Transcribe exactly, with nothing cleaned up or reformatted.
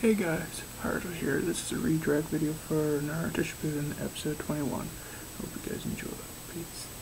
Hey guys, Hardo here. This is a redirect video for Naruto Shippuden episode twenty-one. Hope you guys enjoy. Peace.